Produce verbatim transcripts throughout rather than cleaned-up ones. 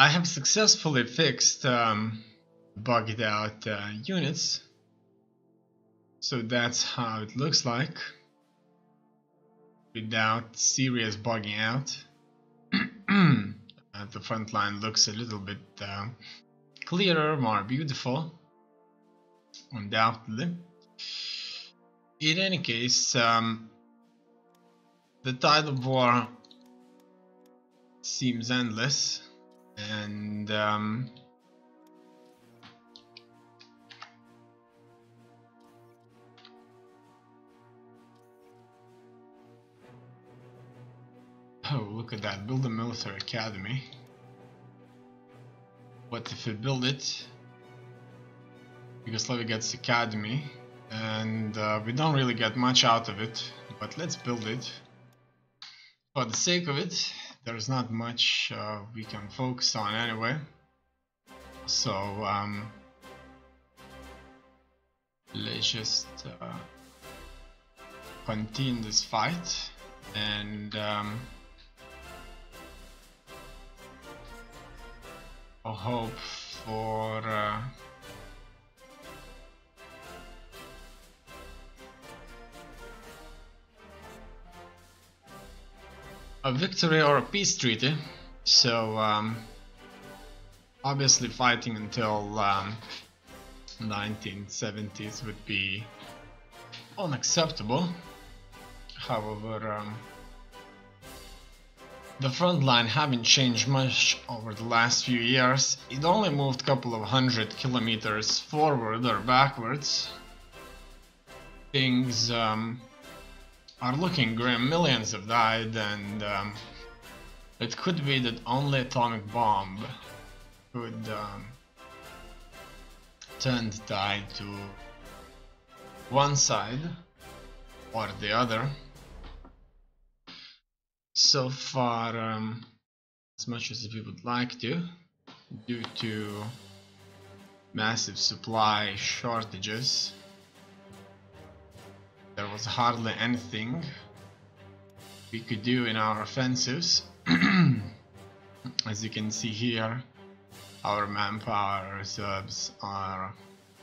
I have successfully fixed um, bugged out uh, units, so that's how it looks like without serious bugging out. Uh, the front line looks a little bit uh, clearer, more beautiful, undoubtedly. In any case, um, the tide of war seems endless, and um, oh, look at that, build a military academy. What if we build it? Yugoslavia gets academy, and uh, we don't really get much out of it, but let's build it. For the sake of it, there's not much uh, we can focus on anyway. So, um, let's just uh, continue this fight, and um, I'll hope for uh, a victory or a peace treaty. So um, obviously fighting until um, nineteen seventies would be unacceptable. However, um, the front line haven't changed much over the last few years. It only moved a couple of hundred kilometers forward or backwards. Things um, are looking grim. Millions have died, and um, it could be that only atomic bomb could um, turn the tide to one side or the other. So far, um, as much as we would like to, due to massive supply shortages, there was hardly anything we could do in our offensives. As you can see here, our manpower reserves are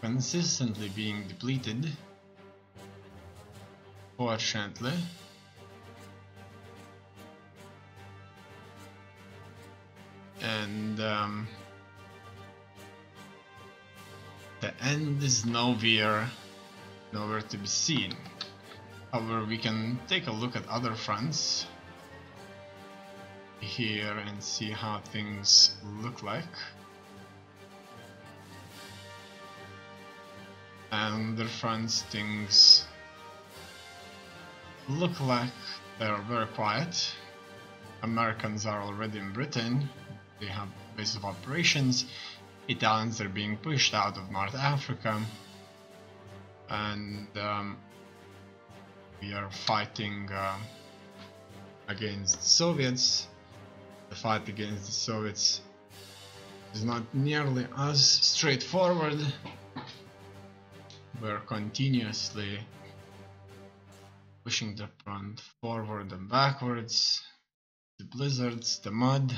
consistently being depleted, fortunately. And um, the end is nowhere, nowhere to be seen. However, we can take a look at other fronts here and see how things look like. And other fronts, things look like they are very quiet. Americans are already in Britain. They have base of operations. Italians are being pushed out of North Africa, and um, we are fighting uh, against the Soviets. The fight against the Soviets is not nearly as straightforward. We're continuously pushing the front forward and backwards. The blizzards, the mud.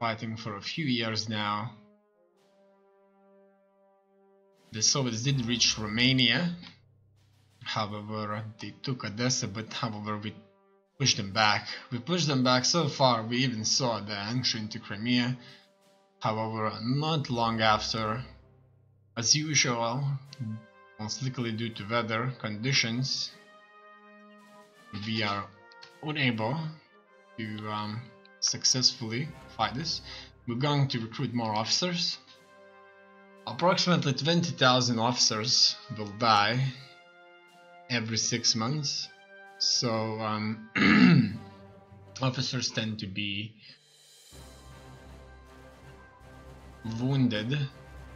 Fighting for a few years now. The Soviets did reach Romania, however they took Odessa, but however we pushed them back. We pushed them back so far we even saw the entry into Crimea. However, not long after, as usual, most likely due to weather conditions, we are unable to um, successfully fight this. We're going to recruit more officers. Approximately twenty thousand officers will die every six months. So um, officers tend to be wounded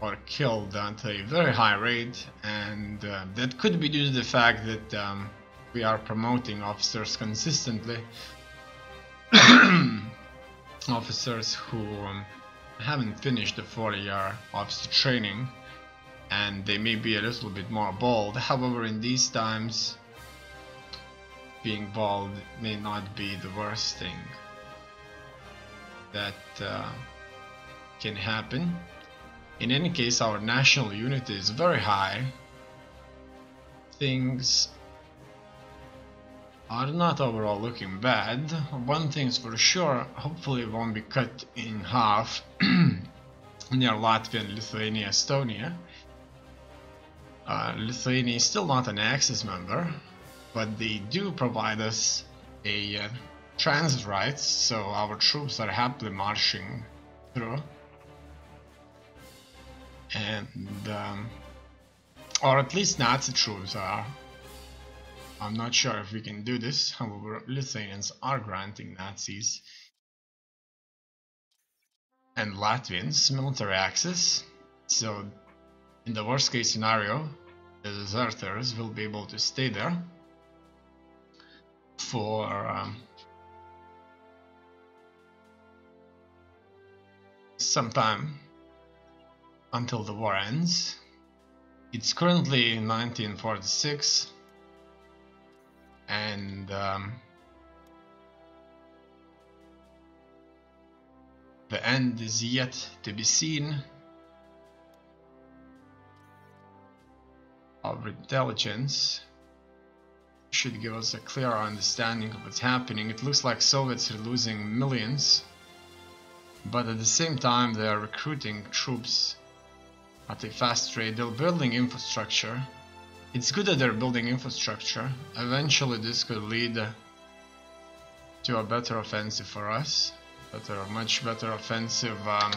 or killed at a very high rate, and uh, that could be due to the fact that um, we are promoting officers consistently. Officers who um, haven't finished the four-year officer training, and they may be a little bit more bold. However, in these times, being bold may not be the worst thing. that uh, can happen. In any case, our national unity is very high. Things are not overall looking bad. One thing's for sure, hopefully it won't be cut in half near Latvia and Lithuania, Estonia. Uh, Lithuania is still not an Axis member, but they do provide us a uh, transit rights, so our troops are happily marching through. And, um, or at least Nazi troops are. I'm not sure if we can do this, however, Lithuanians are granting Nazis and Latvians military access, so in the worst case scenario, the deserters will be able to stay there for um, some time until the war ends. It's currently nineteen forty-six. And um, the end is yet to be seen . Our intelligence should give us a clearer understanding of what's happening. It looks like Soviets are losing millions, but at the same time they are recruiting troops at a fast rate. They're building infrastructure. It's good that they're building infrastructure. Eventually this could lead to a better offensive for us, better, much better offensive um,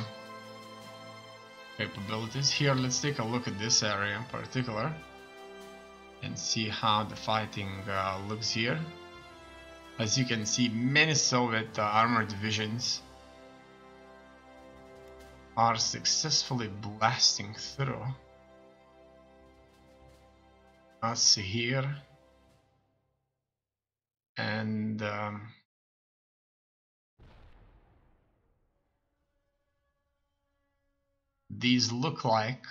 capabilities. Here, let's take a look at this area in particular and see how the fighting uh, looks here. As you can see, many Soviet uh, armored divisions are successfully blasting through us here, and um, these look like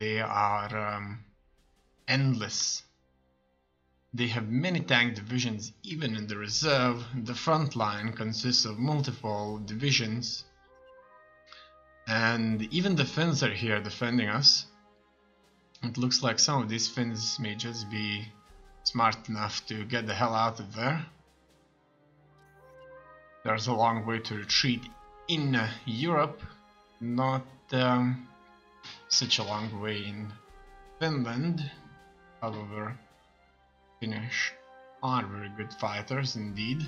they are um, endless. They have many tank divisions even in the reserve. The front line consists of multiple divisions, and even the Finns are here defending us. It looks like some of these Finns may just be smart enough to get the hell out of there. There's a long way to retreat in uh, Europe, not um, such a long way in Finland. However, Finnish are very good fighters indeed.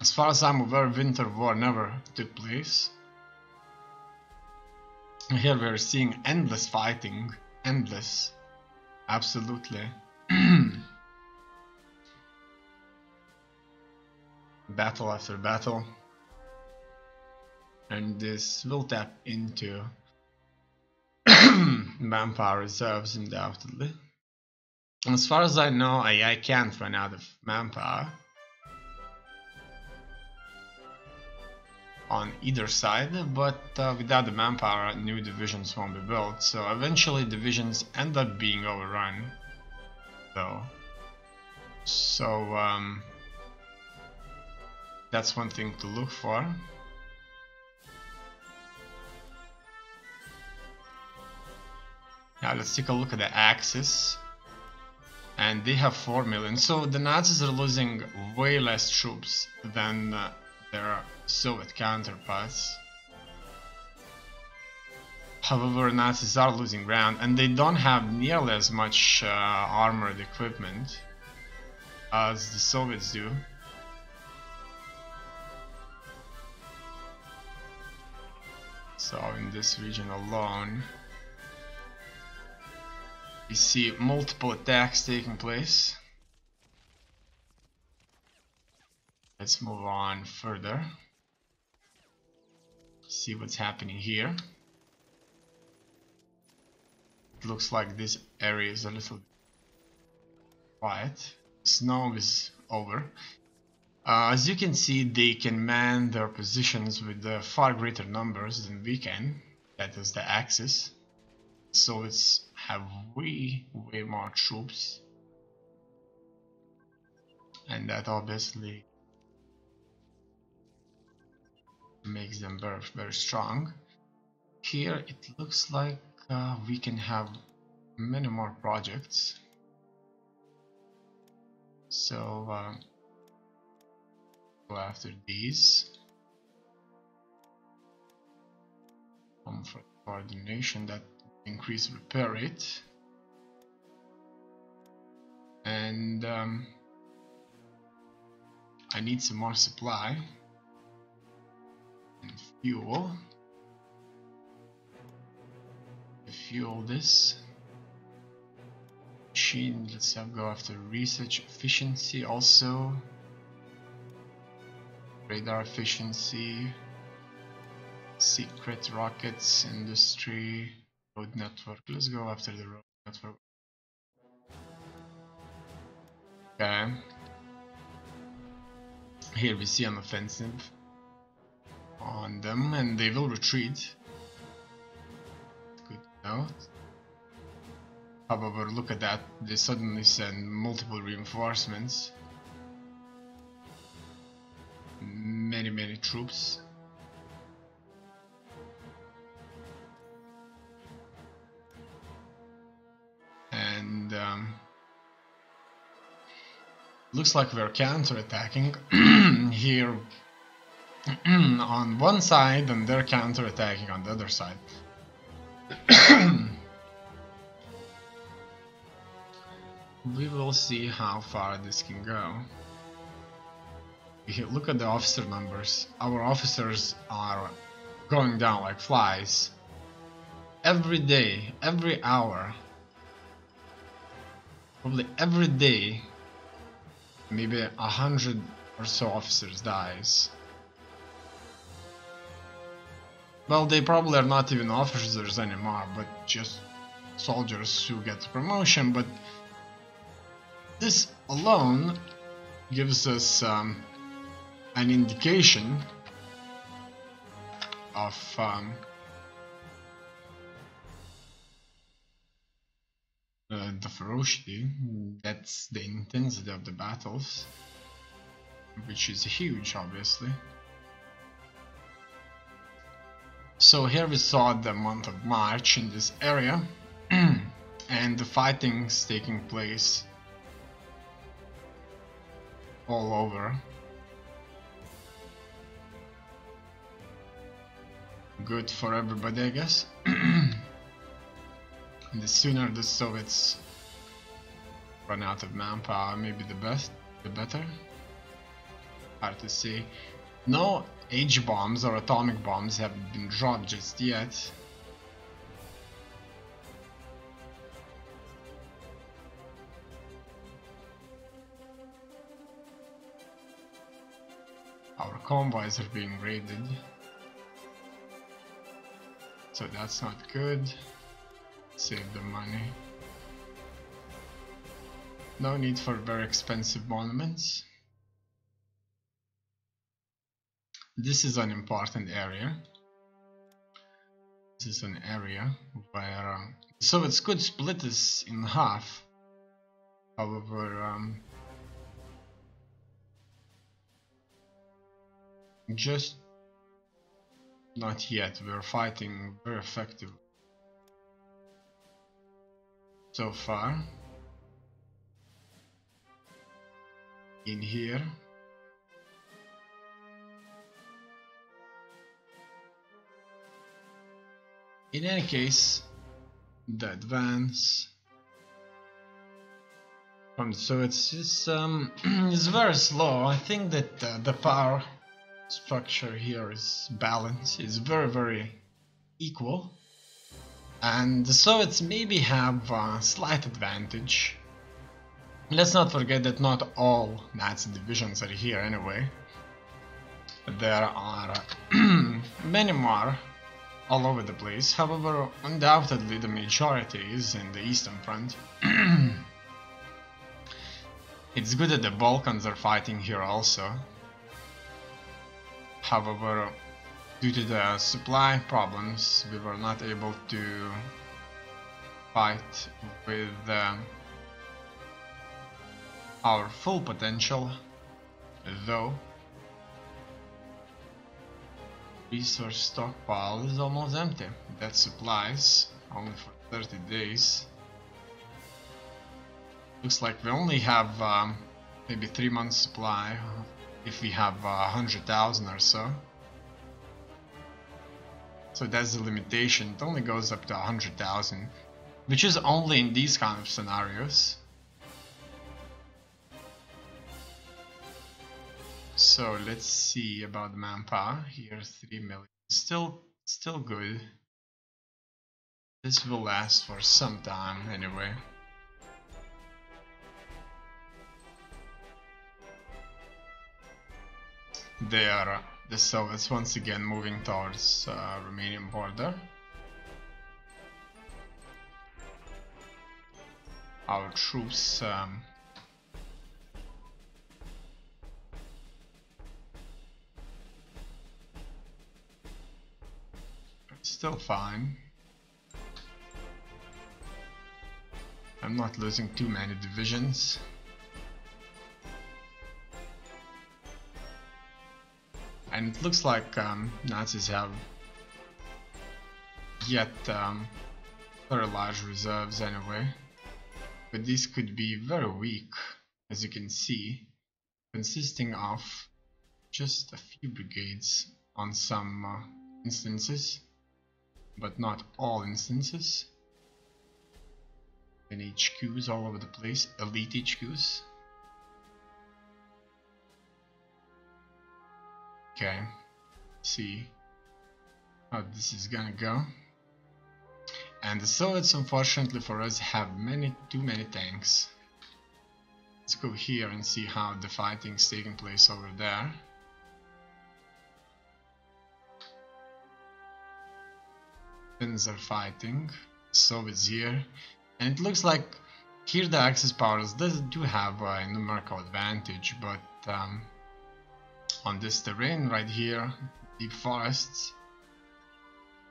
As far as I'm aware, Winter War never took place. Here we're seeing endless fighting. Endless, absolutely. Battle after battle, and this will tap into manpower reserves undoubtedly. As far as I know, I, I can't run out of manpower on either side, but uh, without the manpower, new divisions won't be built, so eventually divisions end up being overrun, though. So, um, that's one thing to look for. Now let's take a look at the Axis, and they have four million, so the Nazis are losing way less troops than uh, their Soviet counterparts. However, Nazis are losing ground, and they don't have nearly as much uh, armored equipment as the Soviets do. So in this region alone, we see multiple attacks taking place. Let's move on further, see what's happening here. It looks like this area is a little quiet. Snow is over. Uh, as you can see, they can man their positions with uh, far greater numbers than we can. That is the Axis. So it's have way, way more troops. And that obviously makes them very, very strong. Here it looks like uh, we can have many more projects. So uh, go after these. Comfort coordination, that increase repair it. And um, I need some more supply and fuel. To fuel this machine, let's have go after research efficiency, also radar efficiency, secret rockets, industry, road network. Let's go after the road network. Okay. Here we see an offensive on them, and they will retreat. Good note. However, look at that, they suddenly send multiple reinforcements. Many, many troops. And um, looks like we're counter-attacking here on one side, and they're counter-attacking on the other side. We will see how far this can go. Here, look at the officer numbers. Our officers are going down like flies. Every day, every hour, probably every day, maybe a hundred or so officers dies. Well, they probably are not even officers anymore, but just soldiers who get promotion. But this alone gives us um, an indication of um, uh, the ferocity, that's the intensity of the battles, which is huge, obviously. So here we saw the month of March in this area, and the fighting's taking place all over. Good for everybody, I guess. The sooner the Soviets run out of manpower, maybe the best, the better. Hard to see. No H bombs or atomic bombs have been dropped just yet. Our convoys are being raided, so that's not good. Save the money. No need for very expensive monuments. This is an important area. This is an area where uh, the Soviets could split this in half. However, um, just not yet. We're fighting very effectively so far. In here, in any case, the advance from the Soviets is um, is very slow. I think that uh, the power structure here is balanced, is very, very equal, and the Soviets maybe have a slight advantage. Let's not forget that not all Nazi divisions are here anyway. There are many more all over the place. However, undoubtedly the majority is in the Eastern Front. It's good that the Balkans are fighting here also. However, due to the supply problems, we were not able to fight with uh, our full potential, though. resource stockpile is almost empty. That supplies only for thirty days. Looks like we only have um, maybe three months supply if we have a uh, hundred thousand or so. So that's the limitation. It only goes up to a hundred thousand, which is only in these kind of scenarios. So let's see about manpower. Here, three million. Still, still good. This will last for some time anyway. They are the Soviets once again moving towards uh, Romanian border. Our troops um, are still fine. I'm not losing too many divisions. And it looks like um, Nazis have yet um, very large reserves anyway, but these could be very weak, as you can see, consisting of just a few brigades on some uh, instances, but not all instances. And H Qs all over the place, elite H Qs. Okay, see how this is gonna go. And the Soviets, unfortunately for us, have many too many tanks. Let's go here and see how the fighting is taking place over there. Finns are fighting, Soviets here, and it looks like here the Axis powers does do have a numerical advantage, but um, on this terrain right here, deep forests,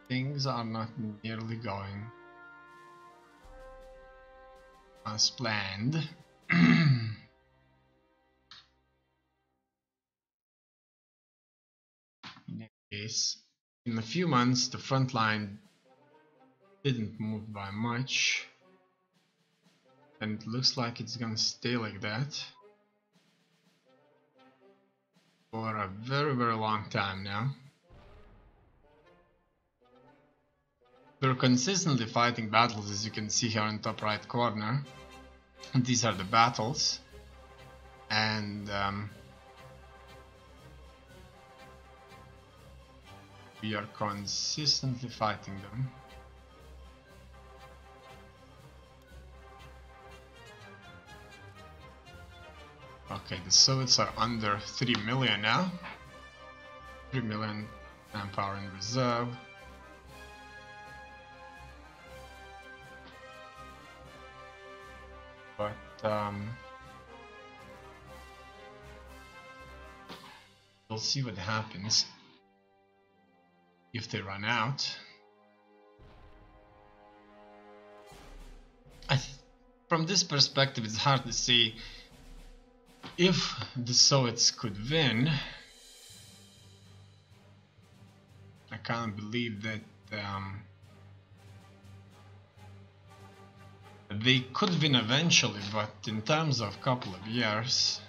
things are not nearly going as planned. In any case, in a few months the front line didn't move by much, and it looks like it's gonna stay like that for a very, very long time now. They're consistently fighting battles, as you can see here in top right corner. These are the battles, and um, we are consistently fighting them. Okay, the Soviets are under three million now. three million manpower in reserve. But, um... we'll see what happens if they run out. I th from this perspective, it's hard to see. If the Soviets could win, I can't believe that um, they could win eventually, but in terms of a couple of years,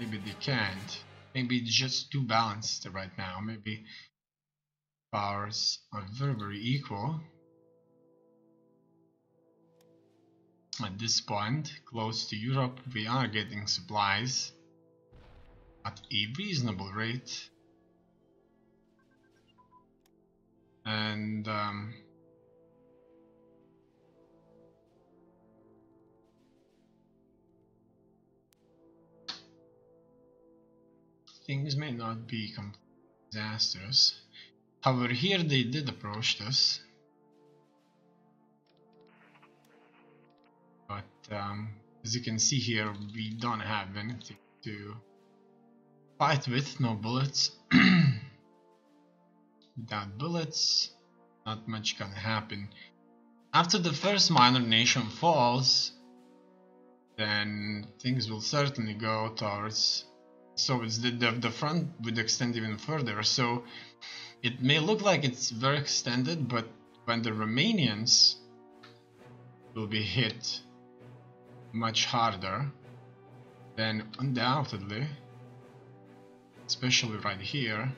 maybe they can't. Maybe it's just too balanced right now. Maybe powers are very, very equal at this point. Close to Europe, we are getting supplies at a reasonable rate, and um, things may not be completely disastrous. However, here they did approach us. But um, as you can see here, we don't have anything to fight with, no bullets. Without bullets, not much can happen. After the first minor nation falls, then things will certainly go towards... So it's the, the, the front would extend even further, so it may look like it's very extended, but when the Romanians will be hit much harder, then undoubtedly, especially right here,